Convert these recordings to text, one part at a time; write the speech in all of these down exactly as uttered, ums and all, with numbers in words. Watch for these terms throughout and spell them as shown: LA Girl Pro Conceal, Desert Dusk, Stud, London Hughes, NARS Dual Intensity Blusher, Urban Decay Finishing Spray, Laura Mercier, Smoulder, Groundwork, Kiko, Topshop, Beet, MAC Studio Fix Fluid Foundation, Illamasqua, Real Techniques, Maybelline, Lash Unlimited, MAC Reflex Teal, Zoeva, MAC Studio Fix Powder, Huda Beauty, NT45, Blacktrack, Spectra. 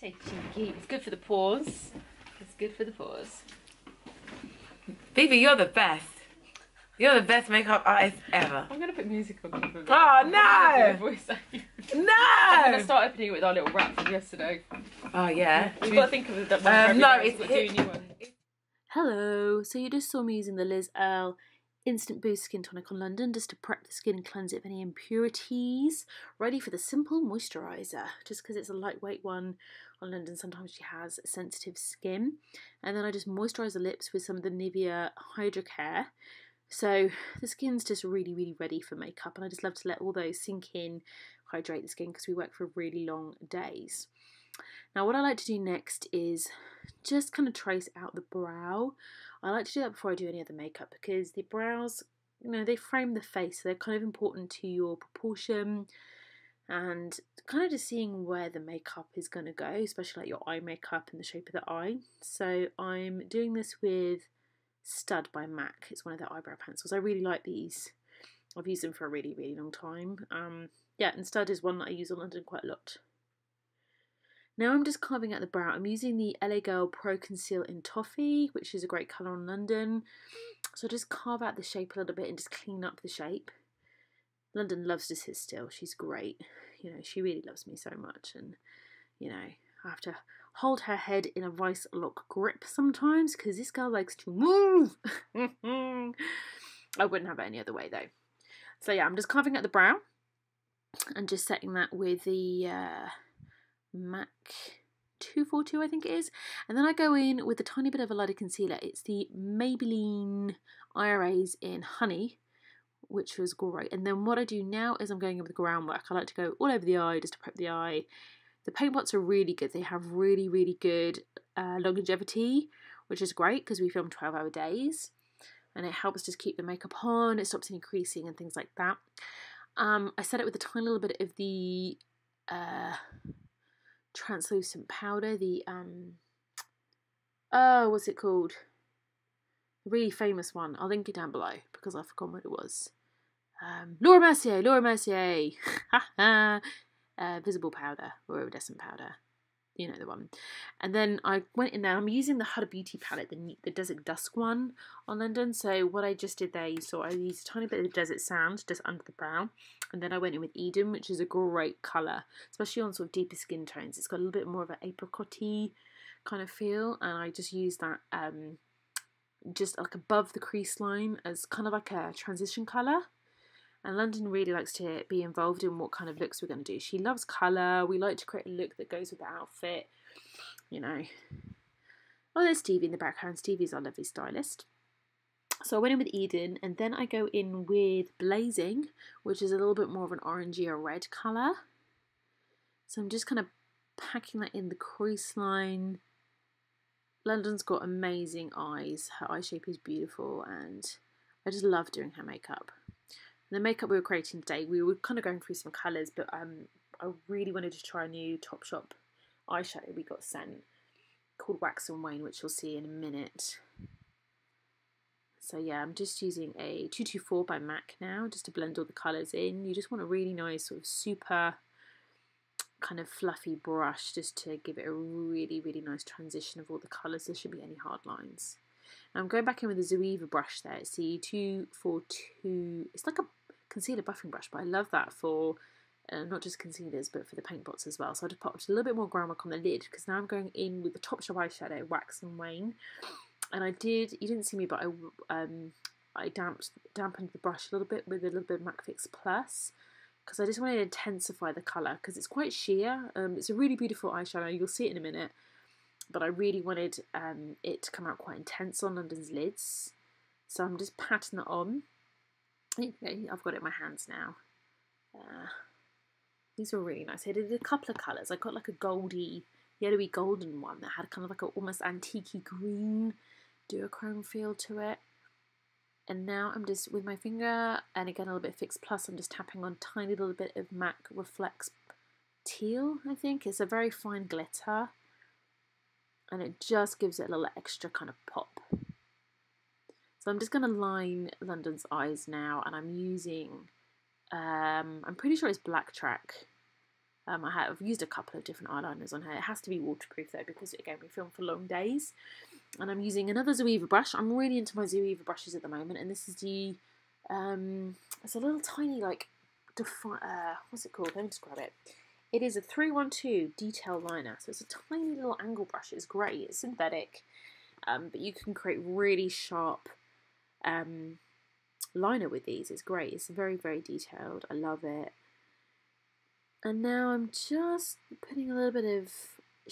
So cheeky. It's good for the pores. It's good for the pores. Phoebe, you're the best. You're the best makeup artist ever. I'm going to put music on. Oh, I'm no! Voice no! I'm going to start opening with our little wrap from yesterday. Oh, yeah. We've got to think of that one. Um, no, it's got to do a new one. Hello. So you just saw me using the Liz Earle Instant Boost Skin Tonic on London just to prep the skin and cleanse it of any impurities. Ready for the simple moisturiser. Just because it's a lightweight one on London, sometimes she has sensitive skin. And then I just moisturise the lips with some of the Nivea Hydra Care. So the skin's just really, really ready for makeup, and I just love to let all those sink in, hydrate the skin, because we work for really long days. Now what I like to do next is just kind of trace out the brow. I like to do that before I do any other makeup, because the brows, you know, they frame the face, so they're kind of important to your proportion, and kind of just seeing where the makeup is going to go, especially like your eye makeup and the shape of the eye. So I'm doing this with Stud by MAC. It's one of their eyebrow pencils. I really like these. I've used them for a really, really long time. Um, yeah, and Stud is one that I use on London quite a lot. Now I'm just carving out the brow. I'm using the L A Girl Pro Conceal in Toffee, which is a great colour on London. So I just carve out the shape a little bit and just clean up the shape. London loves to sit still. She's great. You know, she really loves me so much, and, you know, I have to hold her head in a vice lock grip sometimes because this girl likes to move. I wouldn't have it any other way though. So yeah, I'm just carving out the brow and just setting that with the uh, MAC two forty-two, I think it is. And then I go in with a tiny bit of a lighter concealer. It's the Maybelline I R As in Honey, which was great. And then what I do now is I'm going in with groundwork. I like to go all over the eye just to prep the eye. The paint pots are really good. They have really, really good uh, longevity, which is great because we film twelve hour days, and it helps just keep the makeup on. It stops any creasing and things like that. Um, I set it with a tiny little bit of the uh, translucent powder, the, um, oh, what's it called? The really famous one. I'll link it down below because I've forgotten what it was. Um, Laura Mercier, Laura Mercier. Ha ha. Uh, visible powder or iridescent powder, you know the one. And then I went in there. I'm using the Huda Beauty palette, the, the Desert Dusk one on London. So what I just did there, you saw I used a tiny bit of the Desert Sand just under the brow, and then I went in with Eden, which is a great colour, especially on sort of deeper skin tones. It's got a little bit more of an apricot-y kind of feel, and I just used that um, just like above the crease line as kind of like a transition colour. And London really likes to be involved in what kind of looks we're going to do. She loves colour. We like to create a look that goes with the outfit, you know. Oh, there's Stevie in the background. Stevie's our lovely stylist. So I went in with Eden, and then I go in with Blazing, which is a little bit more of an orangey or red colour. So I'm just kind of packing that in the crease line. London's got amazing eyes. Her eye shape is beautiful, and I just love doing her makeup. The makeup we were creating today, we were kind of going through some colours, but um, I really wanted to try a new Topshop eyeshadow we got sent called Wax and Wane, which you'll see in a minute. So yeah, I'm just using a two two four by MAC now, just to blend all the colours in. You just want a really nice sort of super kind of fluffy brush just to give it a really, really nice transition of all the colours. There shouldn't be any hard lines. I'm going back in with the Zoeva brush there. It's the two forty-two. It's like a concealer buffing brush, but I love that for uh, not just concealers, but for the paint pots as well. So I just popped a little bit more groundwork on the lid, because now I'm going in with the Topshop eyeshadow, Wax and Wane. And I did, you didn't see me, but I um, I damped, dampened the brush a little bit with a little bit of MAC Fix Plus, because I just wanted to intensify the colour, because it's quite sheer. Um, it's a really beautiful eyeshadow. You'll see it in a minute. But I really wanted um, it to come out quite intense on London's lids. So I'm just patting that on. Okay, I've got it in my hands now. Uh, these were really nice. I did a couple of colours. I got like a goldy, yellowy golden one that had kind of like an almost antique-y green duochrome feel to it. And now I'm just, with my finger, and again a little bit of Fix Plus, I'm just tapping on a tiny little bit of MAC Reflex Teal, I think. It's a very fine glitter. And it just gives it a little extra kind of pop. So I'm just going to line London's eyes now, and I'm using, um, I'm pretty sure it's Blacktrack Um, I have used a couple of different eyeliners on her. It has to be waterproof though, because again, we film for long days. And I'm using another Zoeva brush. I'm really into my Zoeva brushes at the moment, and this is the, um, it's a little tiny like, uh, what's it called? Let me describe it. It is a three one two detail liner, so it's a tiny little angle brush. It's great. It's synthetic, um, but you can create really sharp um, liner with these. It's great. It's very, very detailed. I love it. And now I'm just putting a little bit of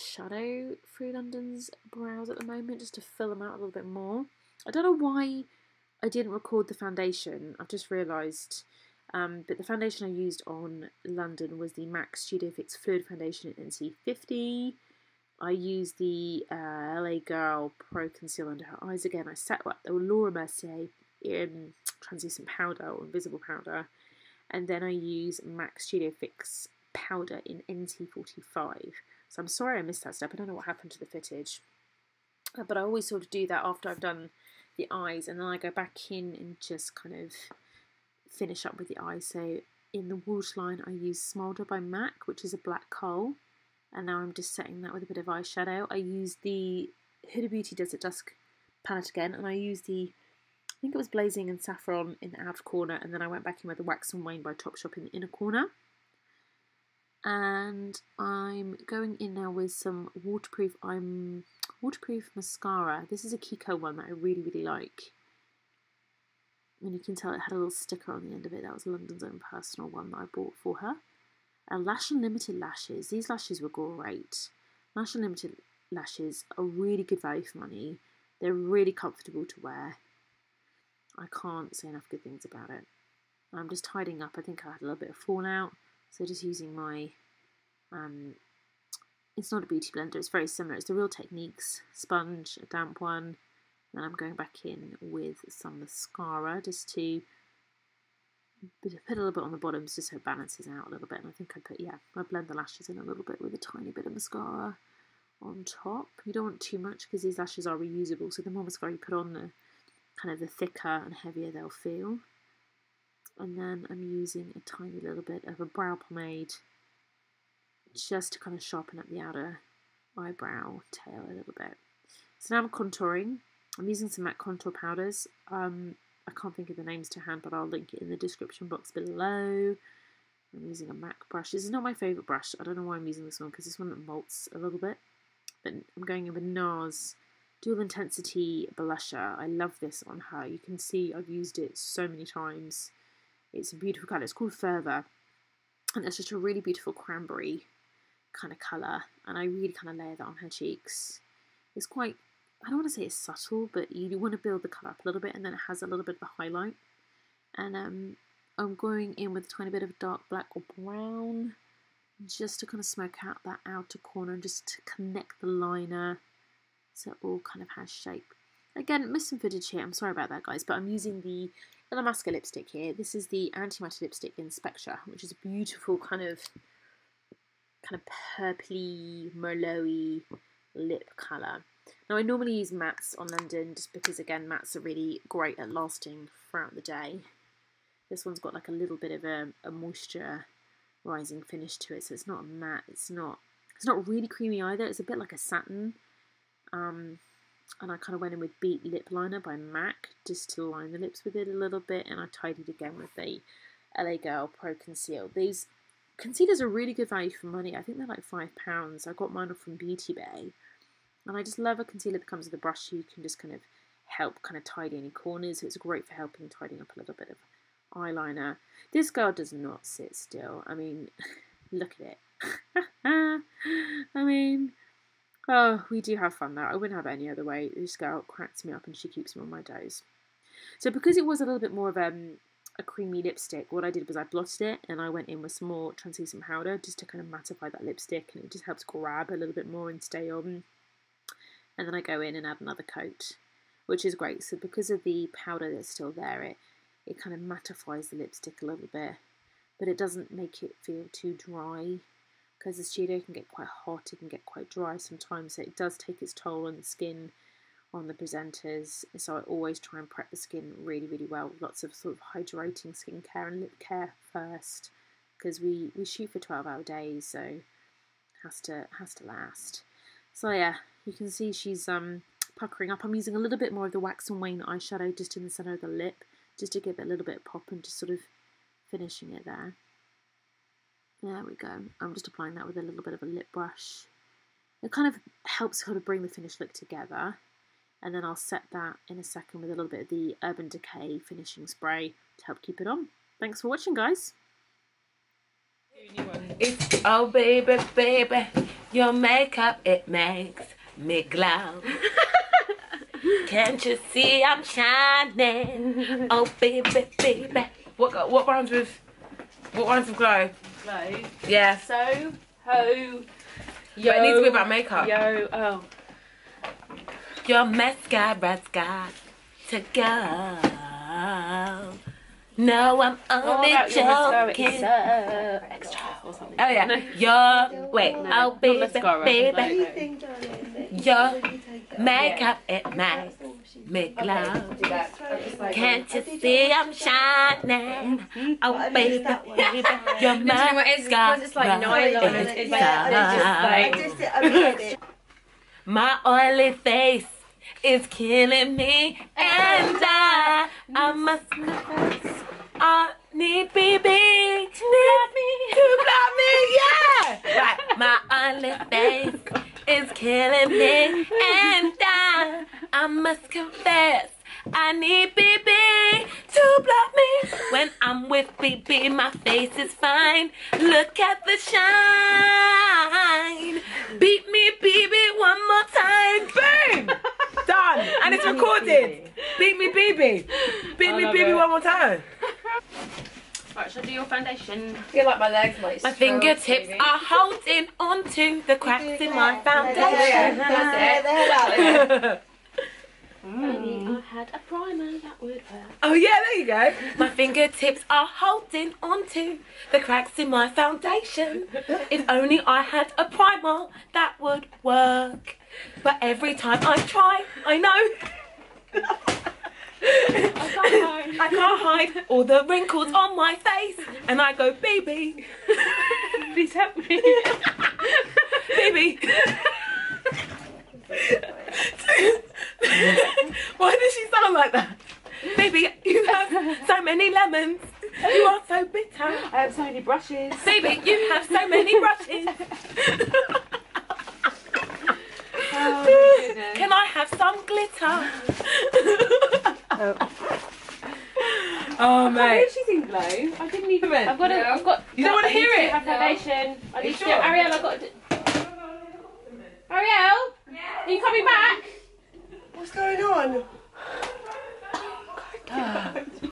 shadow through London's brows at the moment, just to fill them out a little bit more. I don't know why I didn't record the foundation. I've just realised. Um, but the foundation I used on London was the MAC Studio Fix Fluid Foundation in N C fifty. I used the uh, L A Girl Pro Conceal under her eyes again. I set up the Laura Mercier in translucent powder or invisible powder. And then I use MAC Studio Fix Powder in N T forty-five. So I'm sorry I missed that step. I don't know what happened to the footage. Uh, but I always sort of do that after I've done the eyes. And then I go back in and just kind of finish up with the eye. So in the waterline I use Smoulder by MAC, which is a black coal, and now I'm just setting that with a bit of eyeshadow. I use the Huda Beauty Desert Dusk palette again, and I used the, I think it was Blazing and Saffron in the outer corner, and then I went back in with the Wax and Wane by Topshop in the inner corner. And I'm going in now with some waterproof I'm waterproof mascara. This is a Kiko one that I really really like. And you can tell it had a little sticker on the end of it. That was London's own personal one that I bought for her. And Lash Unlimited lashes. These lashes were great. Lash Unlimited lashes are really good value for money. They're really comfortable to wear. I can't say enough good things about it. I'm just tidying up. I think I had a little bit of fallout. So just using my... Um, it's not a beauty blender. It's very similar. It's the Real Techniques sponge, a damp one. And I'm going back in with some mascara just to put a little bit on the bottoms just so it balances out a little bit. And I think I put, yeah, I blend the lashes in a little bit with a tiny bit of mascara on top. You don't want too much because these lashes are reusable. So the more mascara you put on, the kind of the thicker and heavier they'll feel. And then I'm using a tiny little bit of a brow pomade just to kind of sharpen up the outer eyebrow tail a little bit. So now I'm contouring. I'm using some MAC contour powders. Um, I can't think of the names to hand, but I'll link it in the description box below. I'm using a MAC brush. This is not my favourite brush. I don't know why I'm using this one, because this one molts a little bit. But I'm going in with NARS Dual Intensity Blusher. I love this on her. You can see I've used it so many times. It's a beautiful colour. It's called Fervor. And it's just a really beautiful cranberry kind of colour. And I really kind of layer that on her cheeks. It's quite... I don't want to say it's subtle, but you want to build the colour up a little bit, and then it has a little bit of a highlight. And um, I'm going in with a tiny bit of dark black or brown, just to kind of smoke out that outer corner and just to connect the liner so it all kind of has shape. Again, missed some footage here, I'm sorry about that guys, but I'm using the Illamasqua lipstick here. This is the Antimatter lipstick in Spectra, which is a beautiful kind of, kind of purpley, merlot-y lip colour. Now I normally use mattes on London just because again mattes are really great at lasting throughout the day. This one's got like a little bit of a, a moisture rising finish to it, so it's not a matte, it's not it's not really creamy either, it's a bit like a satin. Um, and I kind of went in with Beet Lip Liner by MAC just to line the lips with it a little bit, and I tidied again with the L A Girl Pro Conceal. These concealers are really good value for money, I think they're like five pounds, I got mine off from Beauty Bay. And I just love a concealer that comes with a brush. You can just kind of help kind of tidy any corners. So it's great for helping tidying up a little bit of eyeliner. This girl does not sit still. I mean, look at it. I mean, oh, we do have fun though. I wouldn't have it any other way. This girl cracks me up and she keeps me on my toes. So because it was a little bit more of um, a creamy lipstick, what I did was I blotted it and I went in with some more translucent powder just to kind of mattify that lipstick, and it just helps grab a little bit more and stay on. And then I go in and add another coat, which is great. So because of the powder that's still there, it, it kind of mattifies the lipstick a little bit. But it doesn't make it feel too dry, because the studio can get quite hot, it can get quite dry sometimes. So it does take its toll on the skin, on the presenters. So I always try and prep the skin really, really well. Lots of sort of hydrating skincare and lip care first, because we, we shoot for twelve hour days, so has to has to last. So yeah, you can see she's um puckering up. I'm using a little bit more of the Wax and Wane eyeshadow just in the centre of the lip, just to give it a little bit of pop and just sort of finishing it there. There we go. I'm just applying that with a little bit of a lip brush. It kind of helps kind of bring the finished look together. And then I'll set that in a second with a little bit of the Urban Decay Finishing Spray to help keep it on. Thanks for watching, guys. It's, oh baby, baby, your makeup, it makes me glow. Can't you see I'm shining? Oh baby, baby. What what rhymes with what rhymes with glow? Glow. Yeah. So ho. Yo, but it needs to be about makeup. Yo, oh. Your mascara's got to go. No, I'm only oh, joking. Uh, extra or something. Oh yeah. No. Your wait. No, oh baby, baby. Anything, darling, your makeup yeah. It makes me glow. Okay, can't you see I'm shining? Oh baby, baby. Your mascara's it's like nylon. It's like my oily face. It's killing me, and I, I must confess, I need B B to love me, to love me, yeah! Right, my only face is killing me, and I, I must confess, I need B B to block me. When I'm with B B, my face is fine. Look at the shine. Beat me, B B, one more time. Boom! Done. And it's recorded. Beat me, B B. Beat me, B B, one more time. Right, should I do your foundation? I feel like my legs might My fingertips baby. Are holding onto the cracks in my foundation. That's it. Mm. I had a primer that would work. Oh yeah, there you go. My fingertips are holding onto the cracks in my foundation. If only I had a primer that would work. But every time I try, I know I can't hide. I can't hide all the wrinkles on my face, and I go, baby, please help me, baby. Why does she sound like that? Baby, you have so many lemons. You are so bitter. I have so many brushes. Baby, you have so many brushes. Oh, can I have some glitter? Oh. Oh mate, oh, she's in glow. I didn't even. I've got. No. A, I've got. You don't want to hear it. I need to have foundation. No. I need to. Sure? Ariel, I've got. To... Ariel. Are you coming back? What's going on? Oh, God.